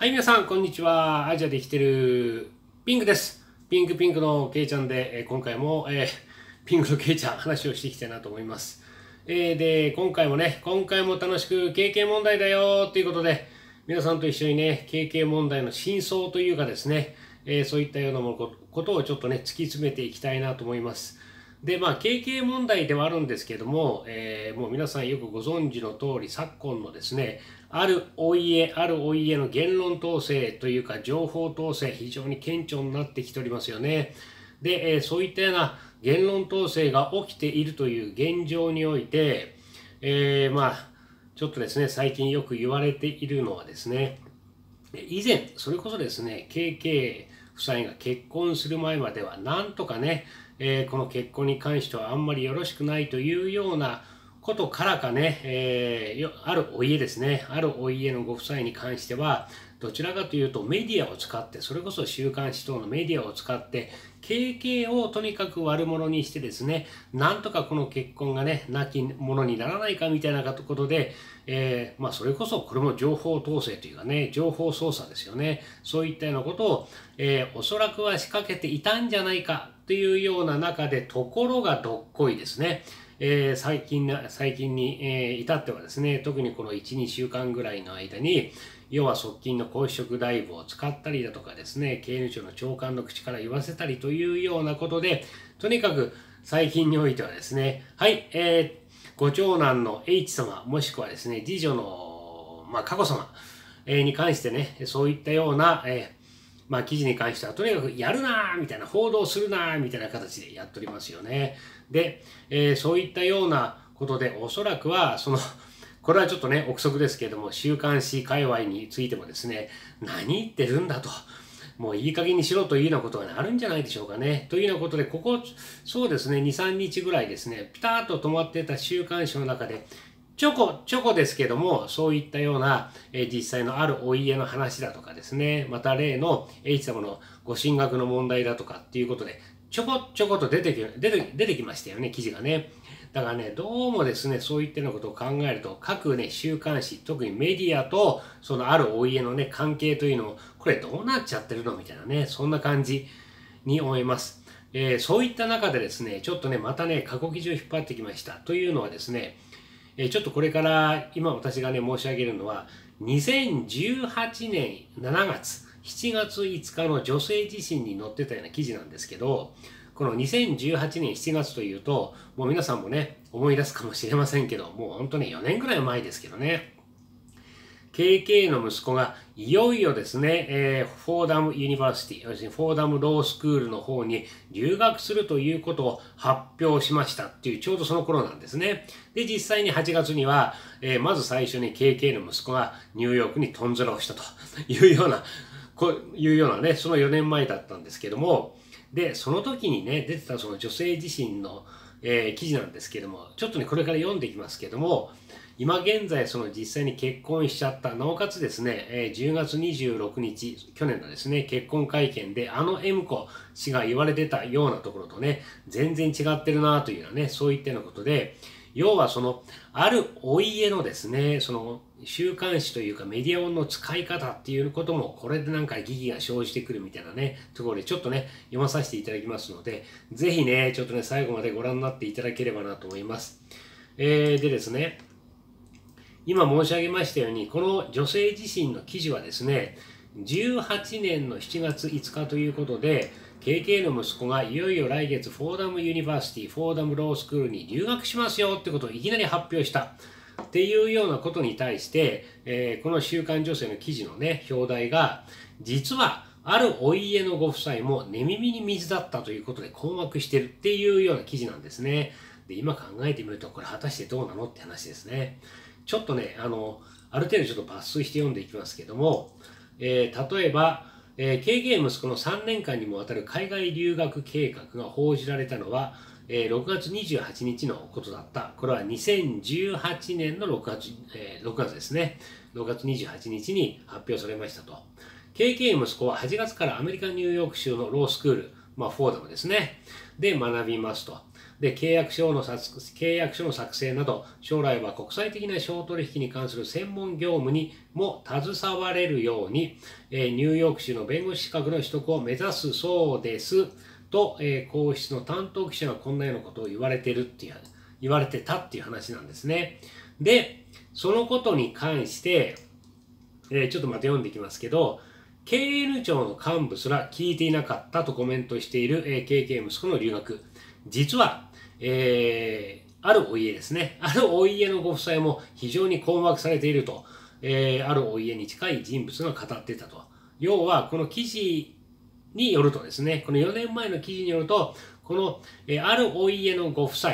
はい、皆さん、こんにちは。アジアで生きてるピンクです。ピンクのけいちゃんで、今回も、ピンクのけいちゃん、話をしていきたいなと思います。で、今回も楽しく経験問題だよということで、皆さんと一緒にね、経験問題の真相というかですね、そういったようなことをちょっとね、突き詰めていきたいなと思います。で、まあ、KK 問題ではあるんですけども、もう皆さんよくご存知の通り、昨今のですね、あるお家の言論統制というか、情報統制、非常に顕著になってきておりますよね。で、そういったような言論統制が起きているという現状において、まあ、ちょっとですね、最近よく言われているのはですね、以前、それこそですね、KK 夫妻が結婚する前までは、なんとかね、この結婚に関してはあんまりよろしくないというようなことからかね、あるお家のご夫妻に関しては、どちらかというとメディアを使って、それこそ週刊誌等のメディアを使って、KK をとにかく悪者にしてですね、なんとかこの結婚がね、なきものにならないかみたいなことで、まあそれこそこれも情報統制というかね、情報操作ですよね。そういったようなことを、おそらくは仕掛けていたんじゃないかというような中で、ところがどっこいですね。最近に、至ってはですね、特にこの1、2週間ぐらいの間に、要は側近の公職大夫を使ったりだとかですね、経務省の長官の口から言わせたりというようなことで、とにかく最近においてはですね、はい、ご長男の H 様、もしくはですね、次女の、まあ、佳子様、に関してね、そういったような、まあ記事に関してはとにかくやるなーみたいな、報道するなーみたいな形でやっておりますよね。で、そういったようなことで、おそらくはその、これはちょっとね、憶測ですけれども、週刊誌界隈についてもですね、何言ってるんだと、もういい加減にしろというようなことがあるんじゃないでしょうかね。というようなことで、ここ、そうですね、2、3日ぐらいですね、ピターッと止まってた週刊誌の中で、ちょこですけども、そういったような、実際のあるお家の話だとかですね、また例の H 様のご進学の問題だとかっていうことで、ちょこと出てきましたよね、記事がね。だからね、どうもですね、そういったようなことを考えると、各ね、週刊誌、特にメディアと、そのあるお家のね、関係というのを、これどうなっちゃってるのみたいなね、そんな感じに思います。そういった中でですね、ちょっとね、またね、過去記事を引っ張ってきました。というのはですね、ちょっとこれから今私がね申し上げるのは2018年7月、7月5日の女性自身に載ってたような記事なんですけど、この2018年7月というと、もう皆さんもね思い出すかもしれませんけど、もう本当に4年ぐらい前ですけどね、KK の息子がいよいよですね、フォーダムユニバーシティ、要するにフォーダムロースクールの方に留学するということを発表しましたっていう、ちょうどその頃なんですね。で、実際に8月には、まず最初に KK の息子がニューヨークにとんずらをしたというような、ね、その4年前だったんですけども、で、その時にね、出てたその女性自身の、記事なんですけども、ちょっとね、これから読んでいきますけども、今現在、その実際に結婚しちゃった、なおかつですね、10月26日、去年のですね、結婚会見で、あの M 子氏が言われてたようなところとね、全然違ってるなというようなね、そういったようなことで、要はその、あるお家のですね、その、週刊誌というかメディアの使い方っていうことも、これでなんか疑義が生じてくるみたいなね、ところでちょっとね、読まさせていただきますので、ぜひね、ちょっとね、最後までご覧になっていただければなと思います。でですね、今申し上げましたように、この女性自身の記事はですね、18年の7月5日ということで、KK の息子がいよいよ来月フォーダムユニバーシティ、フォーダムロースクールに留学しますよってことをいきなり発表したっていうようなことに対して、この週刊女性の記事のね、表題が、実はあるお家のご夫妻も寝耳に水だったということで困惑してるっていうような記事なんですね。で、今考えてみると、これ果たしてどうなのって話ですね。ちょっとね、ある程度ちょっと抜粋して読んでいきますけども、例えば、KK 息子の3年間にもわたる海外留学計画が報じられたのは、6月28日のことだった。これは2018年の6月ですね。6月28日に発表されましたと。KK 息子は8月からアメリカ・ニューヨーク州のロースクール、まあ、フォーダムですね。で、学びますと。で、契約書の作成など、将来は国際的な商取引に関する専門業務にも携われるように、ニューヨーク州の弁護士資格の取得を目指すそうですと、皇室の担当記者がこんなようなことを言われてたっていう話なんですね。で、そのことに関して、ちょっとまた読んでいきますけど、KN 庁の幹部すら聞いていなかったとコメントしている KK 息子の留学。実は、あるお家ですね。あるお家のご夫妻も非常に困惑されていると、あるお家に近い人物が語っていたと。要は、この記事によるとですね、この4年前の記事によると、この、あるお家のご夫妻、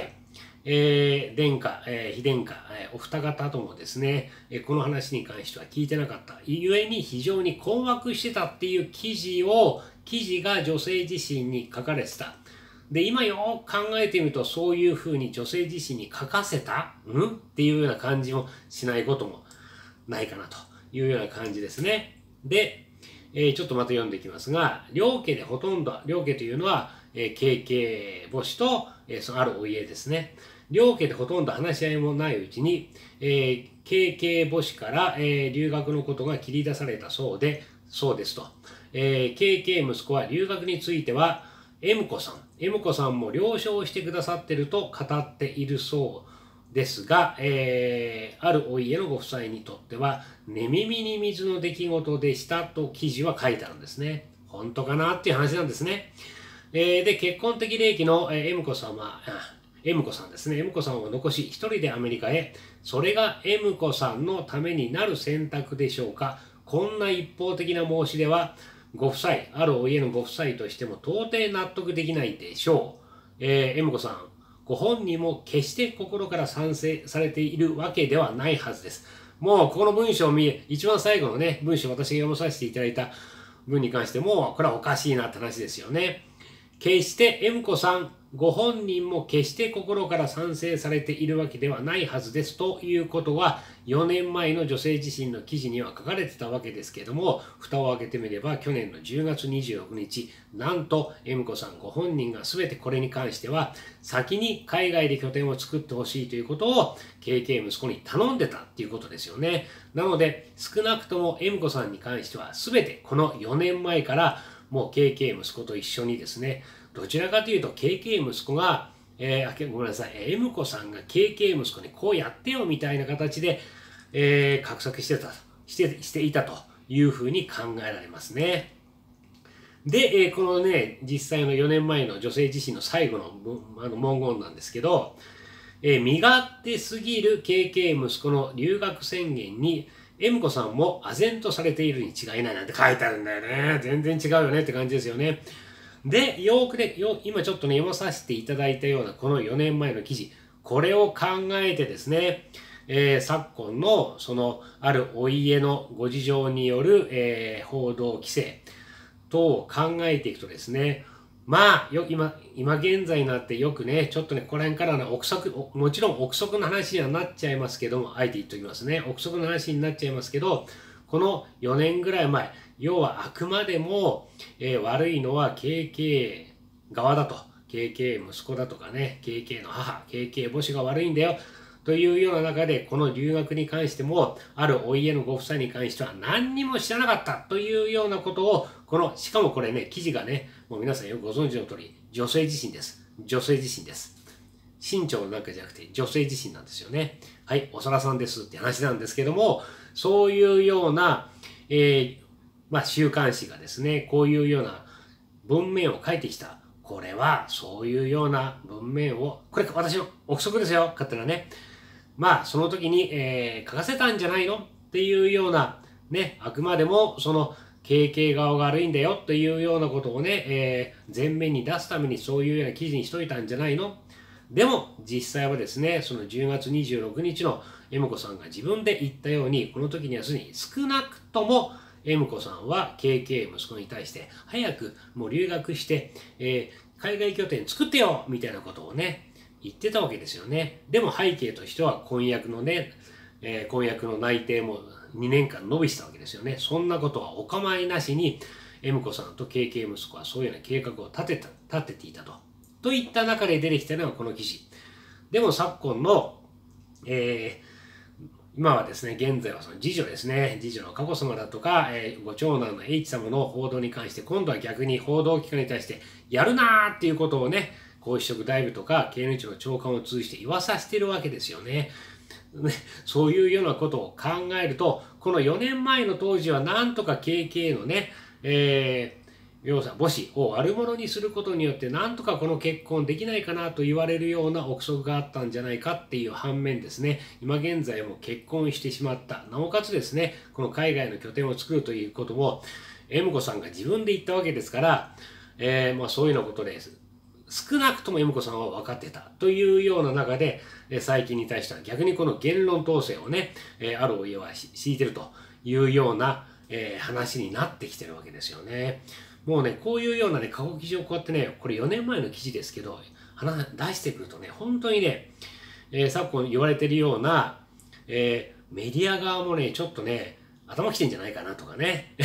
殿下、妃殿下、お二方ともですね、この話に関しては聞いてなかった。ゆえに非常に困惑してたっていう記事が女性自身に書かれてた。で、今よく考えてみると、そういうふうに女性自身に書かせたっていうような感じもしないこともないかなというような感じですね。で、ちょっとまた読んでいきますが、両家でほとんど、両家というのは、KK 母子と、そのあるお家ですね。両家でほとんど話し合いもないうちに、KK 母子から、留学のことが切り出されたそうですと。KK 息子は留学については、M子さんも了承してくださってると語っているそうですが、あるお家のご夫妻にとっては、寝耳に水の出来事でしたと記事は書いてあるんですね。本当かなっていう話なんですね。で、結婚的齢期の M子さんですね。M子さんを残し、一人でアメリカへ。それが M子さんのためになる選択でしょうか。こんな一方的な申し出は、ご夫妻、あるお家のご夫妻としても到底納得できないでしょう。M子さん、ご本人も決して心から賛成されているわけではないはずです。もう、ここの文章を一番最後のね、文章を私が読まさせていただいた文に関しても、これはおかしいなって話ですよね。決して、M子さん、ご本人も決して心から賛成されているわけではないはずですということは、4年前の女性自身の記事には書かれてたわけですけれども、蓋を開けてみれば去年の10月26日、なんと M子さんご本人が全てこれに関しては、先に海外で拠点を作ってほしいということを KK 息子に頼んでたっていうことですよね。なので、少なくとも M子さんに関しては全てこの4年前から、もう KK 息子と一緒にですね、どちらかというと KK 息子が、ごめんなさい、M子さんが KK 息子にこうやってよみたいな形で、画策していたというふうに考えられますね。で、このね、実際の4年前の女性自身の最後の文言なんですけど、身勝手すぎる KK 息子の留学宣言に、M子さんも唖然とされているに違いないなんて書いてあるんだよね。全然違うよねって感じですよね。で、今ちょっとね、読まさせていただいたようなこの4年前の記事、これを考えてですね、昨今のそのあるお家のご事情による、報道規制等を考えていくとですね、まあ、今現在になってよくね、ちょっとね、ここら辺からのもちろん憶測の話にはなっちゃいますけども、あえて言っておきますね。憶測の話になっちゃいますけど、この4年ぐらい前、要はあくまでも、悪いのは KK 側だと。KK 息子だとかね、KK の母、KK 母子が悪いんだよ。というような中で、この留学に関しても、あるお家のご夫妻に関しては何にも知らなかったというようなことを、しかもこれね、記事がね、もう皆さんよくご存知の通り、女性自身です。女性自身です。身長なんかじゃなくて、女性自身なんですよね。はい、おさらさんですって話なんですけども、そういうような、週刊誌がですね、こういうような文面を書いてきた。これは、そういうような文面を、これ私の憶測ですよ、勝手なね。まあ、その時に、書かせたんじゃないのっていうような、ね、あくまでも、その、KK 側が悪いんだよっていうようなことをね、前面に出すためにそういうような記事にしといたんじゃないの？でも、実際はですね、その10月26日の M子さんが自分で言ったように、この時にはすでに少なくとも M子さんは KK 息子に対して、早くもう留学して、海外拠点作ってよみたいなことをね、言ってたわけですよね。でも背景としては婚約のね、婚約の内定も2年間延びしたわけですよね。そんなことはお構いなしに、M子さんと KK 息子はそういうような計画を立てていたと。といった中で出てきたのがこの記事。でも昨今の、今はですね、現在はその次女ですね、次女の佳子さまだとか、ご長男の H 様の報道に関して、今度は逆に報道機関に対して、やるなーっていうことをね、皇嗣職大夫とか経産省の長官を通じて言わさせてるわけですよね。そういうようなことを考えると、この4年前の当時はなんとか KK のね、母子を悪者にすることによってなんとかこの結婚できないかなと言われるような憶測があったんじゃないかっていう反面ですね、今現在も結婚してしまった。なおかつですね、この海外の拠点を作るということも、M子さんが自分で言ったわけですから、そういうようなことです。少なくとも M 子さんは分かってたというような中で、最近に対しては逆にこの言論統制をね、あるお家は敷いてるというような、話になってきてるわけですよね。もうね、こういうようなね、過去記事をこうやってね、これ4年前の記事ですけど、出してくるとね、本当にね、昨今言われてるような、メディア側もね、ちょっとね、頭きてんじゃないかなとかね。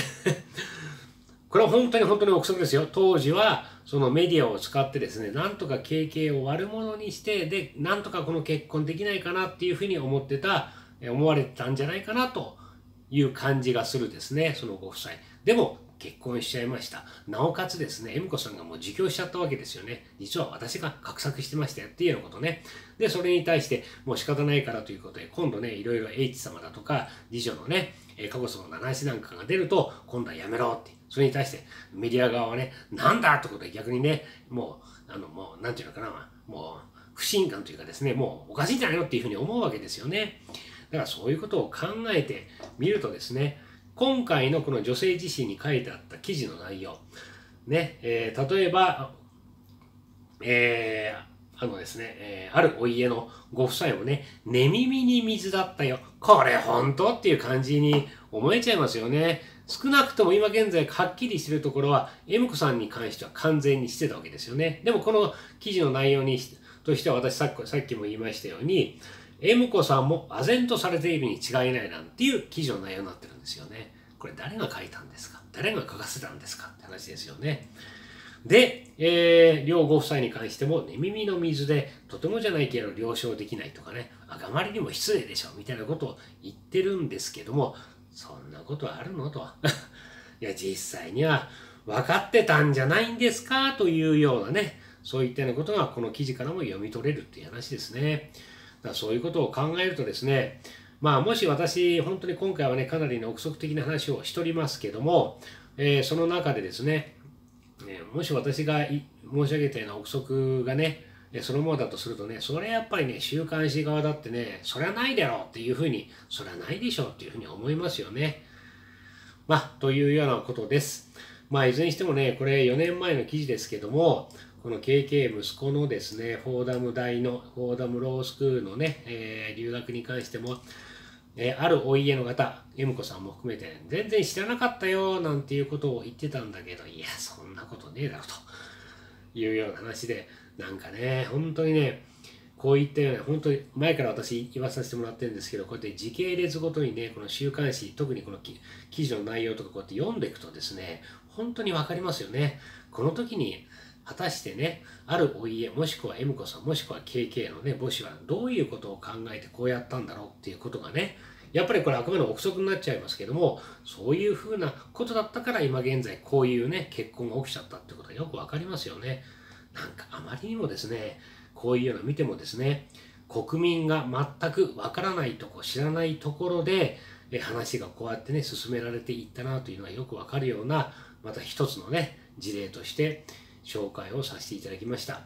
これは本当に憶測ですよ。当時は、そのメディアを使ってですね、なんとかKKを悪者にして、で、なんとかこの結婚できないかなっていうふうに思われてたんじゃないかなという感じがするですね、そのご夫妻。でも、結婚しちゃいました。なおかつですね、M子さんがもう自供しちゃったわけですよね。実は私が画策してましたよっていうようなことね。で、それに対して、もう仕方ないからということで、今度ね、いろいろ H 様だとか、次女のね、佳子様の話なんかが出ると、今度はやめろって。それに対してメディア側はね、なんだってことで逆にね、もう、なんていうのかな、もう、不信感というかですね、もうおかしいんじゃないのっていうふうに思うわけですよね。だからそういうことを考えてみるとですね、今回のこの女性自身に書いてあった記事の内容、ね、例えば、あるお家のご夫妻もね、寝耳に水だったよ。これ本当っていう感じに思えちゃいますよね。少なくとも今現在はっきりしてるところは、M子さんに関しては完全にしてたわけですよね。でもこの記事の内容としては私さっきも言いましたように、M子さんも唖然とされているに違いないなんていう記事の内容になってるんですよね。これ誰が書いたんですか？誰が書かせたんですか？って話ですよね。で、両ご夫妻に関しても、寝耳の水で、とてもじゃないけど了承できないとかね、あまりにも失礼でしょ、みたいなことを言ってるんですけども、そんなことはあるのとは。いや、実際には分かってたんじゃないんですかというようなね、そういったようなことがこの記事からも読み取れるっていう話ですね。だからそういうことを考えるとですね、まあもし私、本当に今回はね、かなりの憶測的な話をしておりますけども、その中でですね、もし私が申し上げたような憶測がね、そのままだとするとね、それはやっぱりね、週刊誌側だってね、そりゃないだろうっていうふうに、そりゃないでしょうっていうふうに思いますよね。まあ、というようなことです。まあ、いずれにしてもね、これ4年前の記事ですけども、この KK 息子のですね、フォーダムロースクールのね、留学に関しても、あるお家の方、M子さんも含めて、ね、全然知らなかったよなんていうことを言ってたんだけど、いや、そんなことねえだろというような話で、なんかね、本当にね、こういったような、本当に前から私言わさせてもらってるんですけど、こうやって時系列ごとにね、この週刊誌、特にこの記事の内容とかこうやって読んでいくとですね、本当にわかりますよね。この時に、果たしてね、あるお家、もしくは M 子さん、もしくは KK のね、母子はどういうことを考えてこうやったんだろうっていうことがね、やっぱりこれあくまで憶測になっちゃいますけども、そういうふうなことだったから今現在こういうね、結婚が起きちゃったってことがよくわかりますよね。なんかあまりにもですね、こういうの見てもですね、国民が全くわからないとこ、知らないところで、話がこうやってね、進められていったなというのがよくわかるような、また一つのね、事例として、紹介をさせていただきました。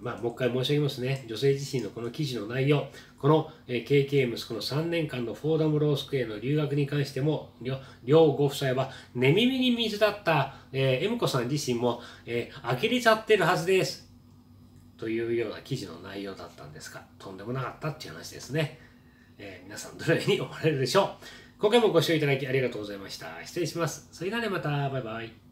まあ、もう一回申し上げますね。女性自身のこの記事の内容、この KK 息子の3年間のフォーダムロースクへの留学に関しても、両ご夫妻は寝耳に水だった、M子さん自身も、呆れちゃってるはずです。というような記事の内容だったんですが、とんでもなかったっていう話ですね。皆さんどのように思われるでしょう。今回もご視聴いただきありがとうございました。失礼します。それではね、また、バイバイ。